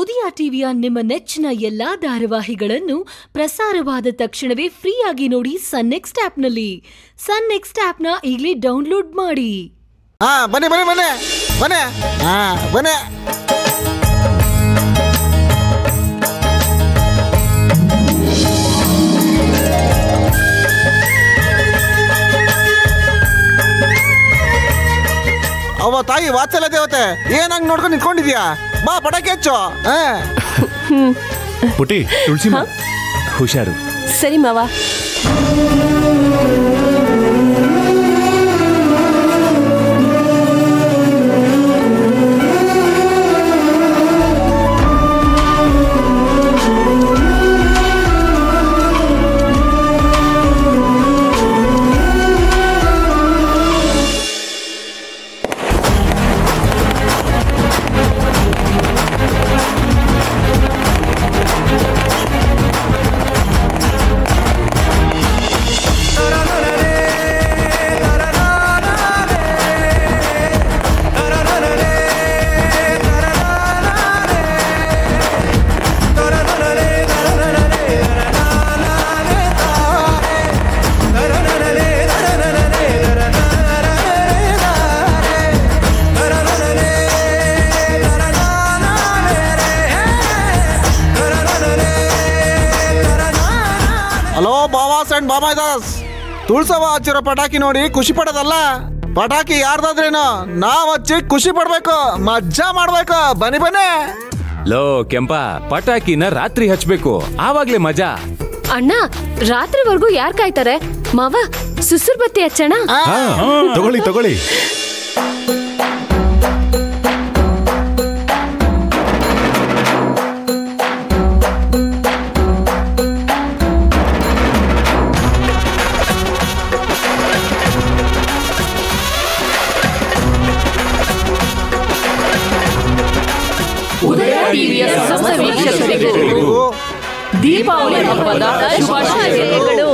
ಉದಯ ಟಿವಿಯ ನಿಮ್ಮ ನೆಚ್ಚಿನ ಎಲ್ಲಾ ಧಾರಾವಾಹಿಗಳನ್ನು ಪ್ರಸಾರವಾದ ತಕ್ಷಣವೇ ಫ್ರೀ ಆಗಿ ನೋಡಿ ಸನ್ ನೆಕ್ಸ್ಟ್ ಆಪ್ ನಲ್ಲಿ. ಸನ್ ನೆಕ್ಸ್ಟ್ ಆಪ್ ನ ಈಗಲೇ ಡೌನ್ಲೋಡ್ ಮಾಡಿ. ಹಾ ಬನ್ನಿ ಬನ್ನಿ ಬನ್ನಿ ಬನ್ನಿ ಹಾ ಬನ್ನಿ. ಅವ ತಾಯಿ ವಾತ್ಸಲ ದೇವತೆ ಏನಂಗ್ ನೋಡ್ಕೊಂಡು ನಿಂತ್ಕೊಂಡಿದ್ಯಾ, ಬಾ ಪಟಾಕಿ ಹಚ್ಚು. ಪುಟಿ ತುಳಸಿ ಮಾ ಹುಷಾರು. ಸರಿ ಮಾವ. ತುಳಸವ ಹಚ್ಚಿರೋ ಪಟಾಕಿ ನೋಡಿ ಖುಷಿ ಪಡೋದಲ್ಲ, ಪಟಾಕಿ ಯಾರ್ದಾದ್ರೇನು ನಾವ್ ಹಚ್ಚಿ ಖುಷಿ ಪಡ್ಬೇಕು, ಮಜ್ಜಾ ಮಾಡ್ಬೇಕು. ಬನ್ನಿ ಬನ್ನಿ. ಲೋ ಕೆಂಪ, ಪಟಾಕಿನ ರಾತ್ರಿ ಹಚ್ಬೇಕು, ಆವಾಗ್ಲೇ ಮಜಾ. ಅಣ್ಣ ರಾತ್ರಿವರೆಗೂ ಯಾರ್ ಕಾಯ್ತಾರೆ? ಮಾವ ಸುಸುರ್ ಬತ್ತಿ ಹಚ್ಚಣ. ತಗೊಳ್ಳಿ ತಗೊಳ್ಳಿ. ದೀಪಾವಳಿ ಹಬ್ಬದ ಶುಭಾಶಯಗಳು.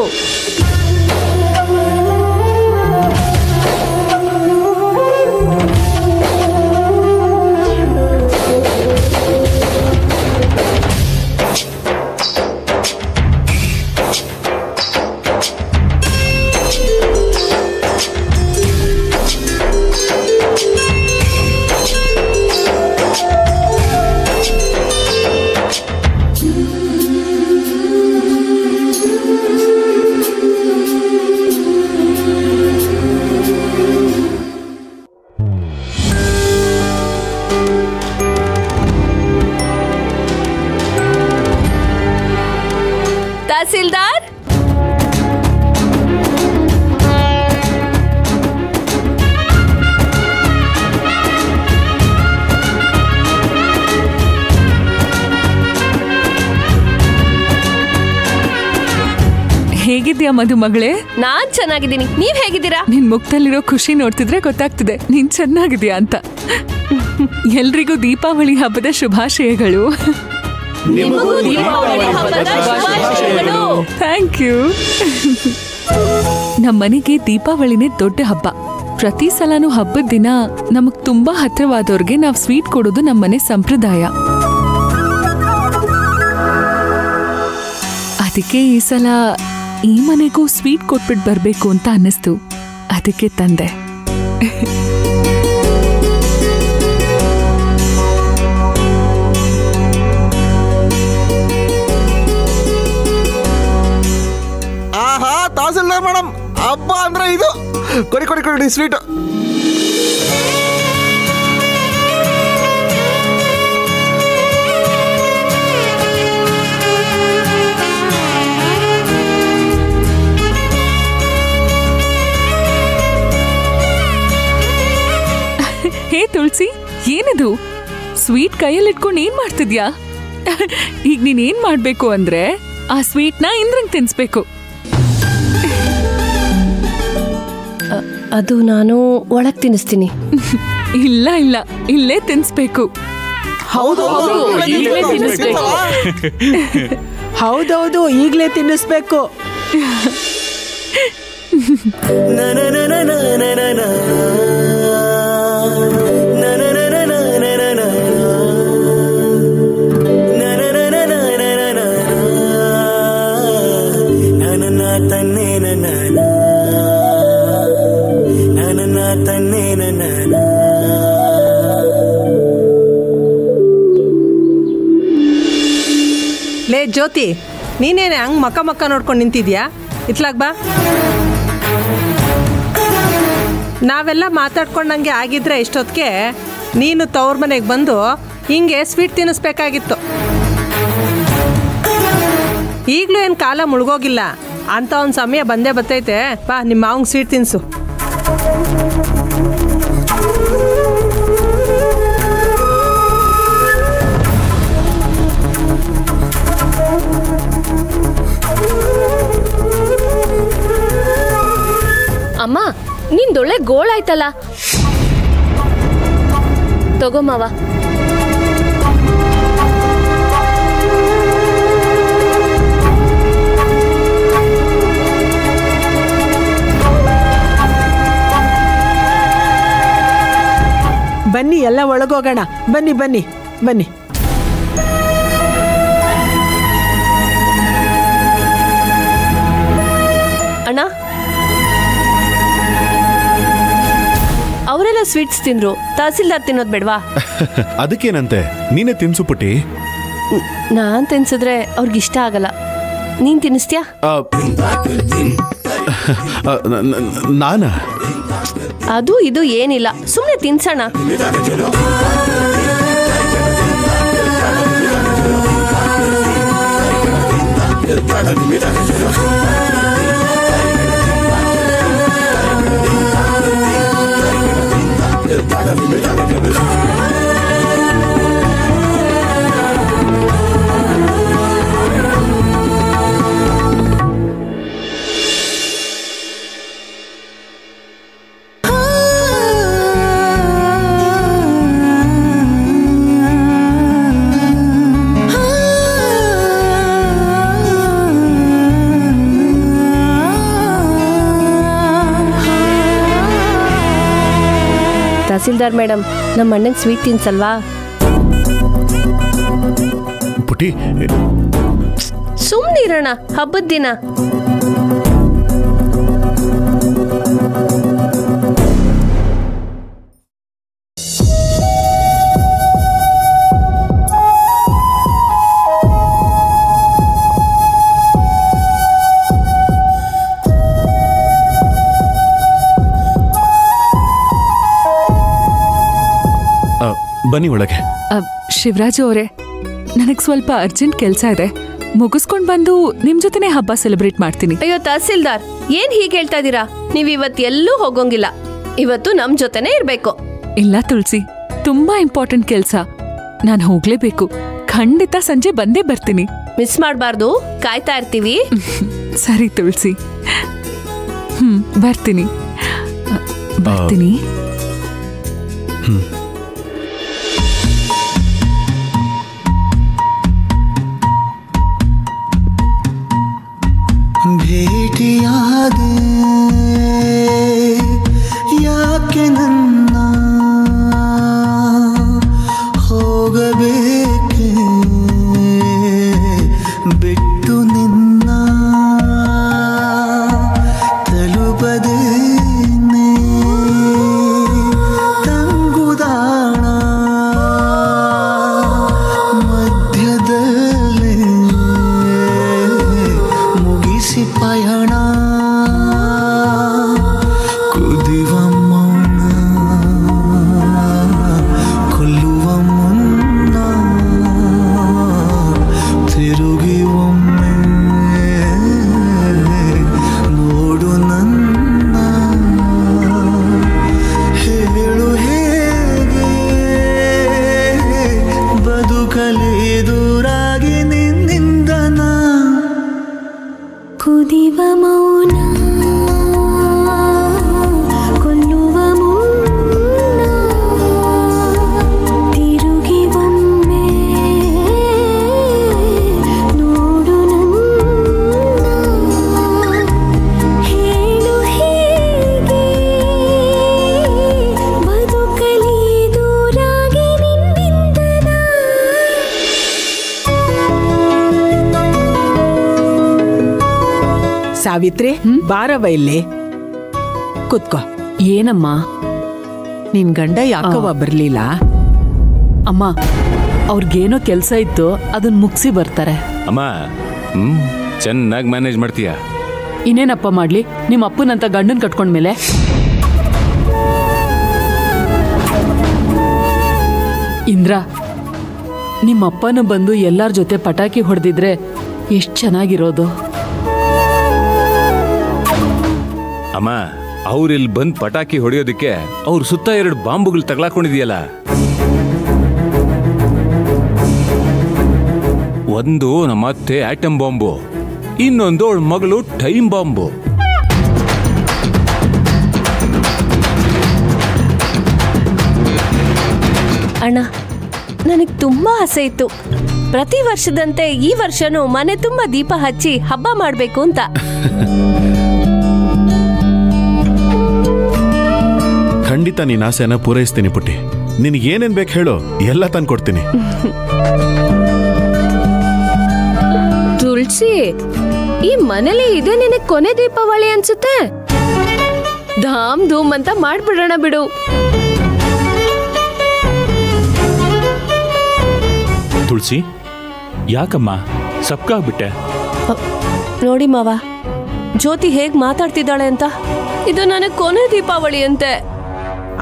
ಹೇಗಿದ್ಯಾ ಮಧು ಮಗಳೇ? ನಾನ್ ಚೆನ್ನಾಗಿದ್ದೀನಿ, ನೀವ್ ಹೇಗಿದ್ದೀರಾ? ನಿನ್ ಮುಖದಲ್ಲಿರೋ ಖುಷಿ ನೋಡ್ತಿದ್ರೆ ಗೊತ್ತಾಗ್ತಿದೆ ನೀನ್ ಚೆನ್ನಾಗಿದ್ಯಾ ಅಂತ. ಎಲ್ರಿಗೂ ದೀಪಾವಳಿ ಹಬ್ಬದ ಶುಭಾಶಯಗಳು. Thank you. ನಮ್ಮನೆಗೆ ದೀಪಾವಳಿನೇ ದೊಡ್ಡ ಹಬ್ಬ. ಪ್ರತಿ ಸಲನೂ ಹಬ್ಬದ ದಿನ ನಮಗ್ ತುಂಬಾ ಹತ್ರವಾದವ್ರಿಗೆ ನಾವ್ ಸ್ವೀಟ್ ಕೊಡೋದು ನಮ್ಮನೆ ಸಂಪ್ರದಾಯ. ಅದಕ್ಕೆ ಈ ಸಲ ಈ ಮನೆಗೂ ಸ್ವೀಟ್ ಕೊಟ್ಬಿಟ್ಟು ಬರಬೇಕು ಅಂತ ಅನ್ನಿಸ್ತು, ಅದಕ್ಕೆ ತಂದೆ. ಆಹಾ ತಾಸಲ್ಲ ಮೇಡಮ್, ಹಬ್ಬ ಅಂದ್ರೆ ಇದು. ಕೊಡಿ ಕೊಡಿ ಕೊಡಿ ಸ್ವೀಟ್. ಹೇ ತುಳಸಿ, ಏನಿದು ಸ್ವೀಟ್ ಕೈಯಲ್ಲಿ ಇಟ್ಕೊಂಡು ಏನ್ ಮಾಡ್ತಿದ್ಯಾ? ಈಗ ನೀನ್ ಏನ್ ಮಾಡ್ಬೇಕು ಅಂದ್ರೆ ಆ ಸ್ವೀಟ್ನ ಇಂದ್ರಂಗ್ ತಿನ್ಸ್ಬೇಕು. ಅದು ನಾನು ಒಳಗ್ ತಿನ್ನಿಸ್ತೀನಿ. ಇಲ್ಲ ಇಲ್ಲ, ಇಲ್ಲೇ ತಿನ್ಸ್ಬೇಕು. ಹೌದೌದು, ಈಗ್ಲೇ ತಿನ್ನಿಸ್ಬೇಕು. ಲೇ ಜ್ಯೋತಿ, ನೀನೇನೆ ಹಂಗೆ ಮಕ್ಕ ಮಕ್ಕ ನೋಡ್ಕೊಂಡು ನಿಂತಿದ್ಯಾ? ಇತ್ಲಾಗ ಬಾ. ನಾವೆಲ್ಲ ಮಾತಾಡ್ಕೊಂಡಂಗೆ ಆಗಿದ್ರೆ ಇಷ್ಟೊತ್ತಿಗೆ ನೀನು ತವ್ರ ಮನೆಗೆ ಬಂದು ಹಿಂಗೆ ಸ್ವೀಟ್ ತಿನ್ನಿಸ್ಬೇಕಾಗಿತ್ತು. ಈಗಲೂ ಏನು ಕಾಲ ಮುಳುಗೋಗಿಲ್ಲ, ಅಂಥ ಒಂದು ಸಮಯ ಬಂದೇ ಬತ್ತೈತೆ. ಬಾ ನಿಮ್ಮ ಮಾವಂಗೆ ಸ್ವೀಟ್ ತಿನ್ನಿಸು. ಅಮ್ಮ, ನಿಂದೊಳ್ಳೆ ಗೋಳಾಯ್ತಲ್ಲ, ತಗೊಮ್ಮವ. ಬನ್ನಿ, ಎಲ್ಲ ಒಳಗೋಗೋಣ. ಬನ್ನಿ ಬನ್ನಿ ಬನ್ನಿ. ಅಣ್ಣ, ಅವರೆಲ್ಲ ಸ್ವೀಟ್ಸ್ ತಿಂದ್ರು, ತಹಸೀಲ್ದಾರ್ ತಿನ್ನೋದು ಬೇಡವಾ? ಅದಕ್ಕೇನಂತೆ, ನೀನೇ ತಿನ್ಸು ಪುಟ್ಟಿ. ನಾನು ತಿನ್ಸಿದ್ರೆ ಅವ್ರಿಗಿಷ್ಟ ಆಗಲ್ಲ. ನೀನು ತಿನ್ನಿಸ್ತೀಯಾ? ನಾನಾ? ಅದು ಇದು ಏನಿಲ್ಲ, ಸುಮ್ಮನೆ ತಿನ್ಸೋಣ. ತಹಸೀಲ್ದಾರ್ ಮೇಡಮ್, ನಮ್ಮ ಅಣ್ಣನ ಸ್ವೀಟ್ ತಿನ್ಸಲ್ವಾ? ಪುಟಿ, ಸುಮ್ಮನೆ ಇರೋಣ, ಹಬ್ಬದ ದಿನ. ಬನ್ನಿ ಒಳಗೆ. ಶಿವರಾಜು ಅವರೇ, ನನಗೆ ಸ್ವಲ್ಪ ಅರ್ಜೆಂಟ್ ಕೆಲಸ ಇದೆ, ಮುಗಿಸ್ಕೊಂಡು ಬಂದು ನಿಮ್ಮ ಜೊತೆನೇ ಹಬ್ಬ ಸೆಲೆಬ್ರೇಟ್ ಮಾಡ್ತೀನಿ. ಅಯ್ಯೋ ತಹಸೀಲ್ದಾರ್, ಏನ್ ಹೀಗೆ ಹೇಳ್ತಾ ಇದ್ದೀರಾ? ನೀವು ಇವತ್ತು ಎಲ್ಲೂ ಹೋಗೋಂಗಿಲ್ಲ, ಇವತ್ತು ನಮ್ಮ ಜೊತೆನೇ ಇರಬೇಕು. ಇಲ್ಲ ತುಳಸಿ, ತುಂಬಾ ಇಂಪಾರ್ಟೆಂಟ್ ಕೆಲಸ, ನಾನು ಹೋಗ್ಲೇಬೇಕು. ಖಂಡಿತ ಸಂಜೆ ಬಂದೇ ಬರ್ತೀನಿ, ಮಿಸ್ ಮಾಡಬಾರ್ದು. ಕಾಯ್ತಾ ಇರ್ತೀವಿ. ಸರಿ ತುಳಸಿ, ಬರ್ತೀನಿ ಬರ್ತೀನಿ. भेट याद याके नन्ना होग बेके बिट्टु निन्न तलुपदेने तंगुदाण मध्यदले मुगिसि पयण ಸಾವಿತ್ರಿ, ಬಾರವ ಇಲ್ಲಿ ಕೂತ್ಕೋ. ಏನಮ್ಮ, ನಿನ್ ಗಂಡ ಯಾಕವ್ವ ಬರ್ಲಿಲ್ಲ? ಅಮ್ಮ, ಅವ್ರಿಗೇನೋ ಕೆಲಸ ಇತ್ತು, ಅದನ್ನ ಮುಗಿಸಿ ಬರ್ತಾರೆ. ಅಮ್ಮ ಚೆನ್ನಾಗಿ ಮ್ಯಾನೇಜ್ ಮಾಡ್ತೀಯಾ. ಇನ್ನೇನಪ್ಪ ಮಾಡ್ಲಿ ನಿಮ್ಮ ಅಪ್ಪನಂತ ಗಂಡನ ಕಟ್ಕೊಂಡ ಮೇಲೆ. ಇಂದ್ರ ನಿಮ್ಮ ಅಪ್ಪನ ಬಂದು ಎಲ್ಲರ ಜೊತೆ ಪಟಾಕಿ ಹೊಡೆದಿದ್ರೆ ಎಷ್ಟು ಚೆನ್ನಾಗಿರೋದು. ಅಮ್ಮ ಅವರು ಇಲ್ಲಿ ಬಂದು ಪಟಾಕಿ ಹೊಡೆಯೋದಕ್ಕೆ ಅವರು ಸುತ್ತ ಎರಡು ಬಾಂಬುಗಳು ತಗಲಾಕೊಂಡಿದೆಯಲ್ಲ, ಒಂದು ನಮ್ಮ ಅತ್ತೆ ಆಟಮ್ ಬಾಂಬು, ಇನ್ನೊಂದು ಅವಳ ಮಗಳು ಟೈಮ್ ಬಾಂಬು. ಅಣ್ಣ ನನಗೆ ತುಂಬಾ ಆಸೆ ಇತ್ತು ಪ್ರತಿ ವರ್ಷದಂತೆ ಈ ವರ್ಷನೂ ಮನೆ ತುಂಬಾ ದೀಪ ಹಚ್ಚಿ ಹಬ್ಬ ಮಾಡಬೇಕು ಅಂತ. ಖಂಡಿತ ನೀನು ಆಸೆನ ಪೂರೈಸ್ತೀನಿ ಪುಟ್ಟಿ, ನಿನಗೆ ಏನೇನು ಬೇಕು ಹೇಳು ಎಲ್ಲ ತಂದು ಕೊಡ್ತೀನಿ. ತುಳಸಿ ಈ ಮನೇಲಿ ಇದೆ ನಿನಗೆ ಕೊನೆ ದೀಪಾವಳಿ ಅನ್ಸುತ್ತೆ, ಧಾಮ್ ಧೂಮ್ ಅಂತ ಮಾಡ್ಬಿಡೋಣ ಬಿಡು. ತುಳಸಿ ಯಾಕಮ್ಮ ಸಪ್ಕಾಗ್ಬಿಟ್ಟೆ? ನೋಡಿ ಮಾವ ಜ್ಯೋತಿ ಹೇಗ್ ಮಾತಾಡ್ತಿದ್ದಾಳೆ ಅಂತ, ಇದು ನನಗೆ ಕೊನೆ ದೀಪಾವಳಿ ಅಂತೆ.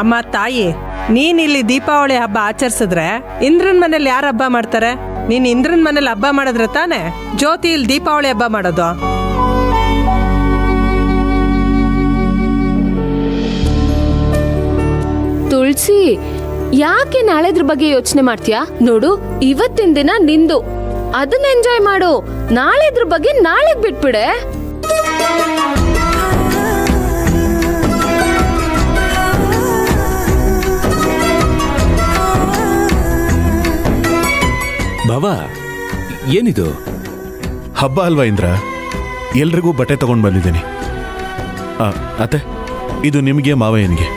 ಅಮ್ಮ ತಾಯಿ ನೀನ್ ಇಲ್ಲಿ ದೀಪಾವಳಿ ಹಬ್ಬ ಆಚರಿಸಿದ್ರೆ ಇಂದ್ರನ್ ಮನೇಲಿ ಯಾರ ಹಬ್ಬ ಮಾಡ್ತಾರೆ? ನೀನ್ ಇಂದ್ರನ್ ಮನೇಲಿ ಹಬ್ಬ ಮಾಡಿದ್ರೆ ತಾನೆ ಜ್ಯೋತಿ ಇಲ್ಲಿ ದೀಪಾವಳಿ ಹಬ್ಬ ಮಾಡೋದು. ತುಳಸಿ ಯಾಕೆ ನಾಳೆದ್ರ ಬಗ್ಗೆ ಯೋಚನೆ ಮಾಡ್ತೀಯಾ? ನೋಡು ಇವತ್ತಿನ ದಿನ ನಿಂದು, ಅದನ್ನ ಎಂಜಾಯ್ ಮಾಡು. ನಾಳೆದ್ರ ಬಗ್ಗೆ ನಾಳೆಗ್ ಬಿಟ್ಬಿಡೆ. ಬಾವಾ ಏನಿದು ಹಬ್ಬ ಅಲ್ವಾ ಇಂದ್ರ, ಎಲ್ರಿಗೂ ಬಟ್ಟೆ ತಗೊಂಡು ಬಂದಿದ್ದೀನಿ. ಅತ್ತೆ ಇದು ನಿಮಗೆ ಮಾವಯ್ಯನಿಗೆ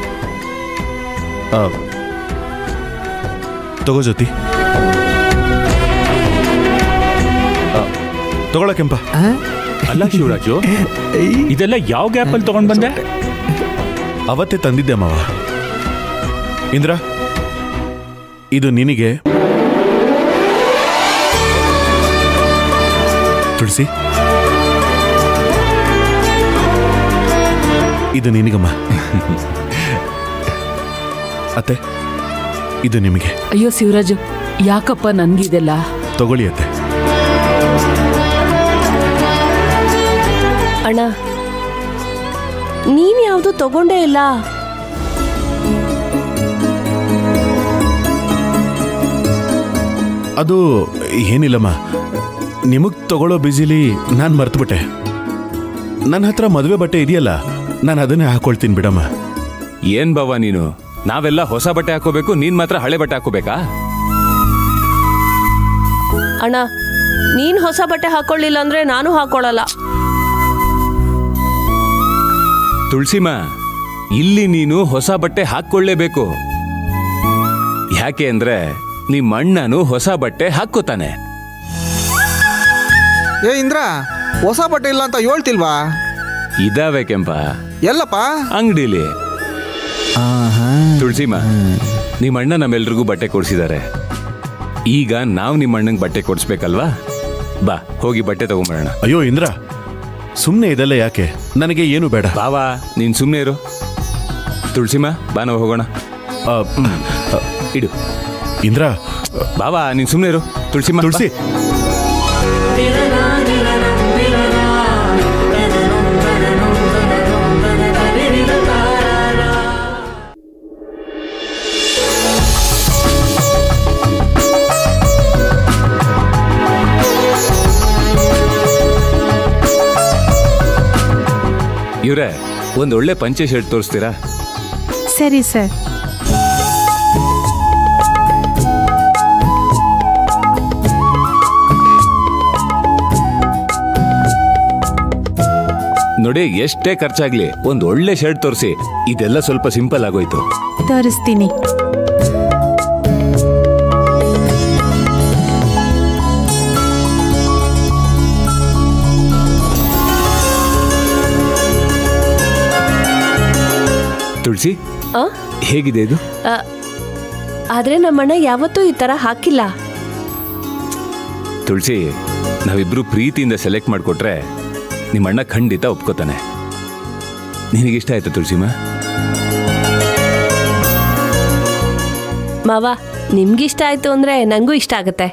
ತಗೋ. ಜ್ಯೋತಿ ತಗೊಳ ಕೆಂಪ. ಅಲ್ಲ ಶಿವರಾಜು ಇದೆಲ್ಲ ಯಾವ ಗ್ಯಾಪಲ್ಲಿ ತಗೊಂಡು ಬಂದೆ? ಅವತ್ತೇ ತಂದಿದ್ದೆ ಮಾವ. ಇಂದ್ರ ಇದು ನಿನಗೆ, ತುಳಸಿ ಇದು ನಿನಗಮ್ಮ, ಅತ್ತೆ ಇದು ನಿಮಗೆ. ಅಯ್ಯೋ ಶಿವರಾಜು ಯಾಕಪ್ಪ ನನ್ಗಿದೆಲ್ಲ? ತಗೊಳ್ಳಿ ಅತ್ತೆ. ಅಣ್ಣ ನೀನ್ ಯಾವುದು ತಗೊಂಡೇ ಇಲ್ಲ. ಅದು ಏನಿಲ್ಲಮ್ಮ, ನಿಮಗ್ ತಗೊಳ್ಳೋ ಬಿಸಿಲಿ ನಾನು ಮರ್ತುಬಿಟ್ಟೆ. ನನ್ನ ಹತ್ರ ಮದುವೆ ಬಟ್ಟೆ ಇದೆಯಲ್ಲ ನಾನು ಅದನ್ನೇ ಹಾಕೊಳ್ತೀನಿ ಬಿಡಮ್ಮ. ಏನ್ ಬಾವ ನೀನು, ನಾವೆಲ್ಲ ಹೊಸ ಬಟ್ಟೆ ಹಾಕೋಬೇಕು ನೀನ್ ಮಾತ್ರ ಹಳೆ ಬಟ್ಟೆ ಹಾಕೋಬೇಕಾ? ಅಣ್ಣ ನೀನ್ ಹೊಸ ಬಟ್ಟೆ ಹಾಕೊಳ್ಳಿಲ್ಲ ಅಂದ್ರೆ ನಾನು ಹಾಕೊಳ್ಳಲ್ಲ. ತುಳಸಿಮ ಇಲ್ಲಿ ನೀನು ಹೊಸ ಬಟ್ಟೆ ಹಾಕೊಳ್ಳೇಬೇಕು, ಯಾಕೆ ಅಂದ್ರೆ ನಿಮ್ಮ ಅಣ್ಣನು ಹೊಸ ಬಟ್ಟೆ ಹಾಕೋತಾನೆ. ಏ ಇಂದ್ರ ಹೊಸ ಬಟ್ಟೆ ಇಲ್ಲ ಅಂತ ಹೇಳ್ತಿಲ್ವಾ? ಇದಾವೆ ಕೆಂಪ. ಎಲ್ಲಪ್ಪ? ಅಂಗಡಿಲಿ. ತುಳಸಿಮಾ ನಿಮ್ಮ ಅಣ್ಣ ನಮ್ಮೆಲ್ರಿಗೂ ಬಟ್ಟೆ ಕೊಡಿಸಿದ್ದಾರೆ, ಈಗ ನಾವು ನಿಮ್ಮ ಅಣ್ಣಂಗೆ ಬಟ್ಟೆ ಕೊಡಿಸ್ಬೇಕಲ್ವಾ? ಬಾ ಹೋಗಿ ಬಟ್ಟೆ ತಗೊಂಬರೋಣ. ಅಯ್ಯೋ ಇಂದ್ರ ಸುಮ್ಮನೆ ಇದೆಲ್ಲ ಯಾಕೆ, ನನಗೆ ಏನು ಬೇಡ. ಬಾವಾ ನೀನು ಸುಮ್ಮನೆ ಇರು. ತುಳಸಿಮಾ ಬಾ ನಾವು ಹೋಗೋಣ. ಇಡು ಇಂದ್ರ. ಬಾವಾ ನೀನು ಸುಮ್ಮನೆ ಇರು. ತುಳಸಿಮಾ ತುಳಸಿ ಇವ್ರೆ ಒಂದೊಳ್ಳೆ ಪಂಚೆ ಶರ್ಟ್ ತೋರಿಸ್ತೀರಾ? ಸರಿ ಸರ್. ನೋಡಿ ಎಷ್ಟೇ ಖರ್ಚಾಗ್ಲಿ ಒಂದೊಳ್ಳೆ ಶರ್ಟ್ ತೋರಿಸಿ, ಇದೆಲ್ಲ ಸ್ವಲ್ಪ ಸಿಂಪಲ್ ಆಗೋಯ್ತು. ತೋರಿಸ್ತೀನಿ. ತುಳಸಿ ಹೇಗಿದೆ ಇದು? ಆದ್ರೆ ನಮ್ಮಣ್ಣ ಯಾವತ್ತೂ ಈ ತರ ಹಾಕಿಲ್ಲ. ತುಳಸಿ, ನಾವಿಬ್ರು ಪ್ರೀತಿಯಿಂದ ಸೆಲೆಕ್ಟ್ ಮಾಡಿಕೊಟ್ರೆ ನಿಮ್ಮ ಅಣ್ಣ ಖಂಡಿತ ಒಪ್ಕೋತಾನೆ. ನಿನಗೆ ಇಷ್ಟ ಆಯ್ತಾ ತುಳಸಿಮಾ? ಮಾವ, ನಿಮಗೆ ಇಷ್ಟ ಆಯ್ತು ಅಂದ್ರೆ ನನಗೂ ಇಷ್ಟ ಆಗುತ್ತೆ.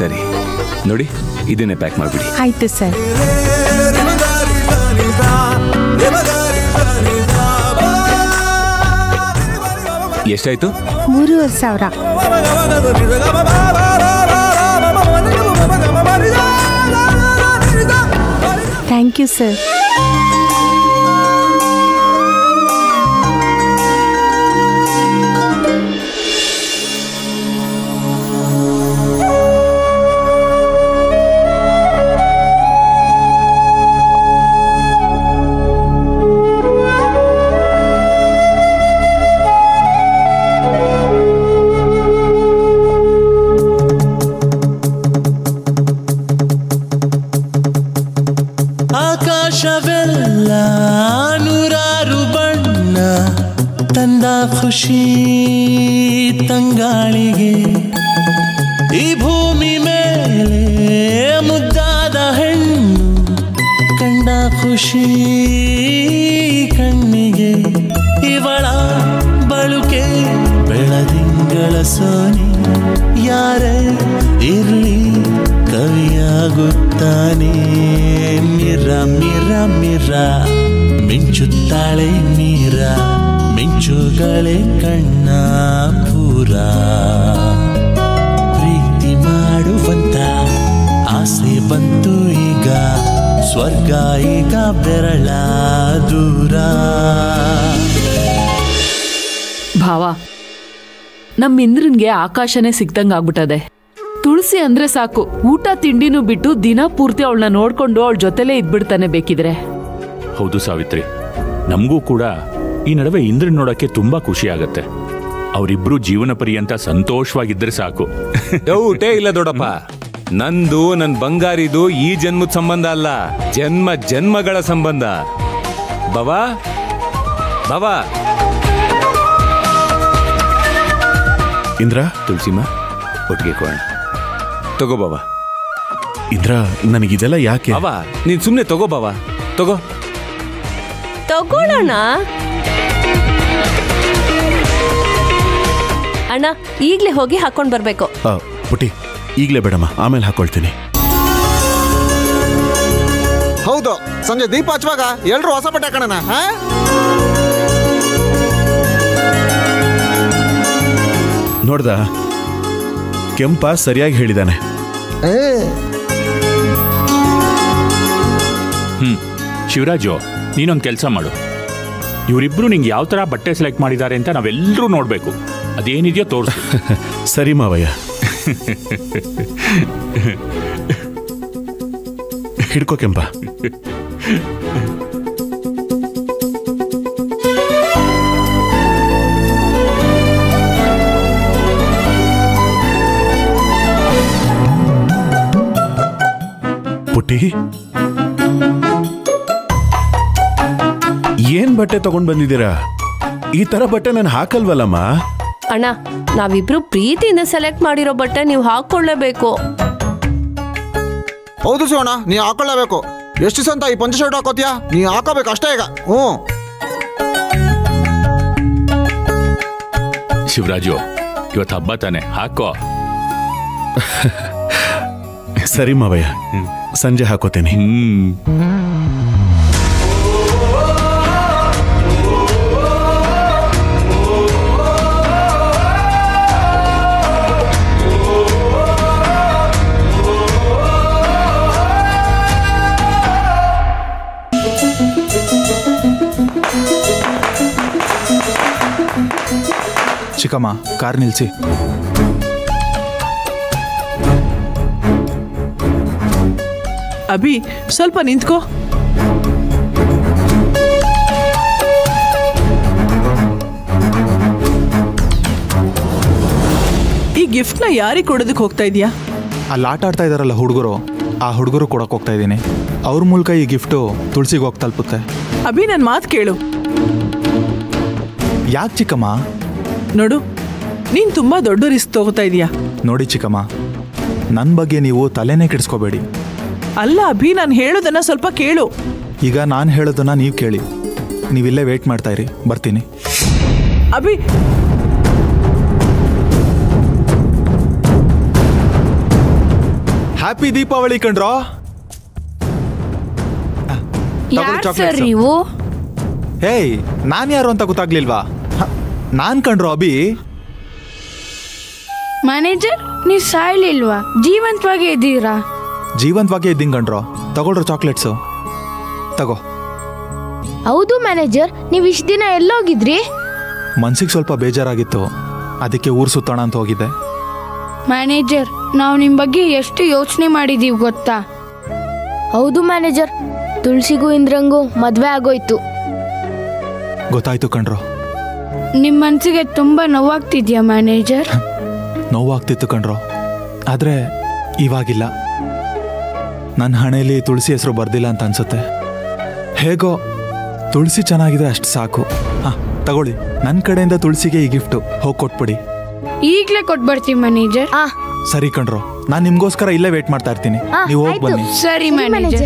ಸರಿ ನೋಡಿ, ಇದನ್ನೇ ಪ್ಯಾಕ್ ಮಾಡಿಬಿಡಿ. ಆಯ್ತು ಸರ್. ಎಷ್ಟಾಯ್ತು? 3,500. Thank you sir. ಖುಷಿ ತಂಗಾಳಿಗೆ ಈ ಭೂಮಿ ಮೇಲೆ ಮುದ್ದಾದ ಹೆಣ್ಣು ಕಂಡ ಖುಷಿ ಕಣ್ಣಿಗೆ ಇವಳ ಬಳುಕೆ ಬೆಳದಿಂಗಳ ಸೋನಿ ಯಾರೇ ಇರಲಿ ಕವಿಯಾಗುತ್ತಾನೆ ಮಿರ ಮಿರ ಮಿರ ಮಿಂಚುತ್ತಾಳೆ ನೀರ ಮಿಂಚುಗಳೇ ಕಣ್ಣ ಪೂರ ಪ್ರೀತಿ ಮಾಡುವಂತ ಆಸೆ ಬಂತು ಈಗ ಸ್ವರ್ಗ ಈಗ ಬೆರಳ ದೂರ. ಭಾವ, ನಮ್ಮ ಇಂದ್ರನ್ಗೆ ಆಕಾಶನೇ ಸಿಕ್ತಂಗೆ ಆಗ್ಬಿಟ್ಟದೆ. ತುಳಸಿ ಅಂದ್ರೆ ಸಾಕು, ಊಟ ತಿಂಡಿನೂ ಬಿಟ್ಟು ದಿನ ಪೂರ್ತಿ ಅವಳನ್ನ ನೋಡ್ಕೊಂಡು ಅವಳ ಜೊತೆಲೇ ಇದ್ಬಿಡ್ತಾನೆ ಬೇಕಿದ್ರೆ. ಹೌದು ಸಾವಿತ್ರಿ, ನಮಗೂ ಕೂಡ ಈ ನಡುವೆ ಇಂದ್ರನ್ ನೋಡಕ್ಕೆ ತುಂಬಾ ಖುಷಿ ಆಗತ್ತೆ. ಅವರಿಬ್ರು ಜೀವನ ಪರ್ಯಂತ ಸಂತೋಷವಾಗಿದ್ದರೆ ಸಾಕು. ಡೌಟೇ ಇಲ್ಲ ದೊಡ್ಡಪ್ಪ, ನಂದು ನನ್ನ ಬಂಗಾರಿದು ಈ ಜನ್ಮದ ಸಂಬಂಧ ಅಲ್ಲ, ಜನ್ಮ ಜನ್ಮಗಳ ಸಂಬಂಧ. ಬಾವಾ ಬಾವಾ. ಇಂದ್ರ, ತುಳಸಿಮಾ ಒಟ್ಟಿಗೆ ಕೊಡೋಣ. ತಗೋ ಬಾವಾ. ಇಂದ್ರ, ನನಗಿದೆಲ್ಲ ಯಾಕೆ? ಬಾವಾ ನೀನ್ ಸುಮ್ಮನೆ ತಗೋ. ಬಾವಾ ತಗೋ. ತಗೊಳ್ಳೋಣ ಅಣ್ಣ, ಈಗಲೇ ಹೋಗಿ ಹಾಕೊಂಡು ಬರಬೇಕು. ಪುಟಿ, ಈಗಲೇ ಬೇಡಮ್ಮ, ಆಮೇಲೆ ಹಾಕೊಳ್ತೀನಿ. ಹೌದು, ಸಂಜೆ ದೀಪ ಹಚ್ಚುವಾಗ ಎಲ್ಲರೂ ಹೊಸ ಬಟ್ಟೆ ಹಾಕೋಣ. ನೋಡ್ದ, ಕೆಂಪ ಸರಿಯಾಗಿ ಹೇಳಿದಾನೆ. ಶಿವರಾಜು, ನೀನೊಂದು ಕೆಲಸ ಮಾಡು. ಇವರಿಬ್ರು ನಿಂಗೆ ಯಾವ ಥರ ಬಟ್ಟೆ ಸೆಲೆಕ್ಟ್ ಮಾಡಿದ್ದಾರೆ ಅಂತ ನಾವೆಲ್ಲರೂ ನೋಡಬೇಕು. ಅದೇನಿದೆಯೋ ತೋರಿಸು. ಸರಿ ಮಾವಯ್ಯ. ಹಿಡ್ಕೋ ಕೆಂಪ. ಪುಟ್ಟಿ, ಏನ್ ಬಟ್ಟೆ ತಗೊಂಡ್ ಬಂದಿದ್ದೀರಾ? ಈ ತರ ಬಟ್ಟೆ ನಾನು ಹಾಕಲ್ವಲ್ಲಮ್ಮ. ಅಣ್ಣ, ನಾವಿಬ್ರು ಪ್ರೀತಿಯಿಂದ ಸೆಲೆಕ್ಟ್ ಮಾಡಿರೋ ಬಟ್ಟೆ ನೀವು ಹಾಕೊಳ್ಳೇಬೇಕು. ಹೌದು ಶಿವಣ್ಣ, ನೀ ಹಾಕೊಳ್ಳೇಬೇಕು. ಎಷ್ಟು ಸಂತ ಈ ಪಂಚ ಶರ್ಟ್ ಹಾಕೋತಿಯಾ? ನೀ ಹಾಕೋಬೇಕು ಅಷ್ಟೇ ಈಗ. ಹ್ಞೂ ಶಿವರಾಜು, ಇವತ್ತು ಹಬ್ಬ ತಾನೆ, ಹಾಕೋ. ಸರಿ ಮಾವಯ್ಯ, ಸಂಜೆ ಹಾಕೋತೇನೆ. ಚಿಕ್ಕಮ್ಮ, ಕಾರ್ ನಿಲ್ಲಿಸಿ. ಅಭಿ, ಸ್ವಲ್ಪ ನಿಂತ್ಕೋ. ಈ ಗಿಫ್ಟ್ನ ಯಾರಿಗೆ ಕೊಡೋದಕ್ಕೆ ಹೋಗ್ತಾ ಇದೀಯಾ? ಅಲ್ಲಿ ಆಟ ಆಡ್ತಾ ಇದಾರಲ್ಲ ಹುಡುಗರು, ಆ ಹುಡುಗರು ಕೊಡಕ್ಕೆ ಹೋಗ್ತಾ ಇದ್ದೀನಿ. ಅವ್ರ ಮೂಲಕ ಈ ಗಿಫ್ಟು ತುಳಸಿಗೆ ಹೋಗಿ ತಲುಪುತ್ತೆ. ಅಭಿ, ನನ್ನ ಮಾತು ಕೇಳು. ಯಾಕೆ ಚಿಕ್ಕಮ್ಮ? ನೋಡು, ನೀನು ತುಂಬಾ ದೊಡ್ಡ ರಿಸ್ಕ್ ತಗೋತಾ ಇದೀಯಾ. ನೋಡಿ ಚಿಕ್ಕಮ್ಮ, ನನ್ನ ಬಗ್ಗೆ ನೀವು ತಲೆನೇ ಕೆಡಿಸ್ಕೋಬೇಡಿ. ಅಲ್ಲ ಅಭಿ, ನಾನು ಹೇಳೋದನ್ನ ಸ್ವಲ್ಪ ಕೇಳು. ಈಗ ನಾನು ಹೇಳೋದನ್ನ ನೀವು ಕೇಳಿ. ನೀವು ಇಲ್ಲೇ ವೇಟ್ ಮಾಡ್ತಾ ಇರಿ, ಬರ್ತೀನಿ. ಅಭಿ ಹ್ಯಾಪಿ ದೀಪಾವಳಿ ಕಂಡ್ರೋ. ಹೇಯ್, ನಾನು ಯಾರು ಅಂತ ಗೊತ್ತಾಗ್ಲಿಲ್ವಾ? ನಾನು ಕಂಡ್ರೋ ಅಭಿ. ಮ್ಯಾನೇಜರ್, ನೀವು ಸಾಯ್ಲಿಲ್ವಾ, ಜೀವಂತವಾಗಿ ಇದ್ದೀರಾ. ಜೀವಂತವಾಗಿ ಇದ್ದೀನಿ ಕಂಡ್ರೋ. ತಗೊಳ್ರೋ ಚಾಕ್ಲೇಟ್ಸು, ತಗೋ. ಹೌದು ಮ್ಯಾನೇಜರ್, ನೀವು ಇಷ್ಟು ದಿನ ಎಲ್ಲೋಗಿದ್ರಿ? ಮನ್ಸಿಗೆ ಸ್ವಲ್ಪ ಬೇಜಾರಾಗಿತ್ತು, ಅದಕ್ಕೆ ಊರು ಸುತ್ತೋಣ ಅಂತ ಹೋಗಿದ್ದೆ. ಮ್ಯಾನೇಜರ್, ನಾವು ನಿಮ್ಮ ಬಗ್ಗೆ ಎಷ್ಟು ಯೋಚನೆ ಮಾಡಿದ್ದೀವಿ ಗೊತ್ತಾ? ಹೌದು ಮ್ಯಾನೇಜರ್, ತುಳಸಿಗೂ ಇಂದ್ರಂಗೂ ಮದುವೆ ಆಗೋಯ್ತು. ಗೊತ್ತಾಯ್ತು ಕಂಡ್ರೋ. ನಿಮ್ಮ ಮನಸ್ಸಿಗೆ ತುಂಬ ನೋವಾಗ್ತಿದ್ಯಾ ಮ್ಯಾನೇಜರ್? ನೋವಾಗ್ತಿತ್ತು ಕಂಡ್ರೋ, ಆದರೆ ಇವಾಗಿಲ್ಲ. ನನ್ನ ಹಣೆಯಲ್ಲಿ ತುಳಸಿ ಹೆಸರು ಬರ್ದಿಲ್ಲ ಅಂತ ಅನಿಸುತ್ತೆ. ಹೇಗೋ ತುಳಸಿ ಚೆನ್ನಾಗಿದೆ, ಅಷ್ಟು ಸಾಕು. ಹಾಂ ತಗೊಳ್ಳಿ, ನನ್ನ ಕಡೆಯಿಂದ ತುಳಸಿಗೆ ಈ ಗಿಫ್ಟು. ಹೋಗಿ ಕೊಟ್ಬಿಡಿ. ಈಗಲೇ ಕೊಟ್ಬಿಡ್ತೀನಿ ಮ್ಯಾನೇಜರ್. ಹಾಂ ಸರಿ ಕಂಡ್ರೋ, ನಾನು ನಿಮಗೋಸ್ಕರ ಇಲ್ಲೇ ವೇಟ್ ಮಾಡ್ತಾ ಇರ್ತೀನಿ, ನೀವು ಹೋಗಿ ಬನ್ನಿ. ಸರಿ ಮ್ಯಾನೇಜರ್.